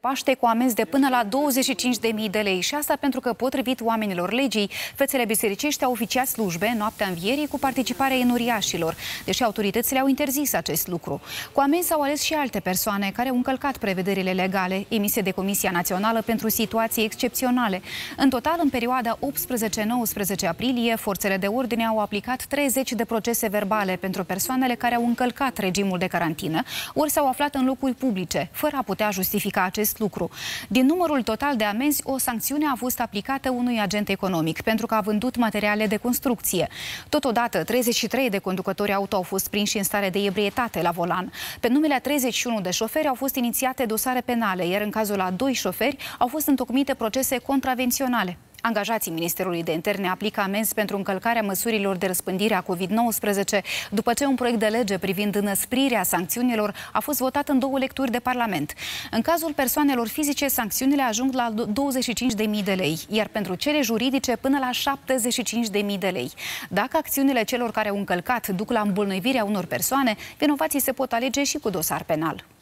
Paște cu amenzi de până la 25.000 de lei și asta pentru că, potrivit oamenilor legii, fețele bisericești au oficiat slujbe noaptea învierii cu participarea enoriașilor, deși autoritățile au interzis acest lucru. Cu amenzi au ales și alte persoane care au încălcat prevederile legale emise de Comisia Națională pentru Situații Excepționale. În total, în perioada 18-19 aprilie, forțele de ordine au aplicat 30 de procese verbale pentru persoanele care au încălcat regimul de carantină ori s-au aflat în locuri publice, fără a putea justifica acest lucru. Din numărul total de amenzi, o sancțiune a fost aplicată unui agent economic pentru că a vândut materiale de construcție. Totodată, 33 de conducători auto au fost prinși în stare de ebrietate la volan. Pe numele a 31 de șoferi au fost inițiate dosare penale, iar în cazul a 2 șoferi au fost întocmite procese contravenționale. Angajații Ministerului de Interne aplică amenzi pentru încălcarea măsurilor de răspândire a COVID-19 după ce un proiect de lege privind înăsprirea sancțiunilor a fost votat în 2 lecturi de Parlament. În cazul persoanelor fizice, sancțiunile ajung la 25.000 de lei, iar pentru cele juridice până la 75.000 de lei. Dacă acțiunile celor care au încălcat duc la îmbolnăvirea unor persoane, vinovații se pot alege și cu dosar penal.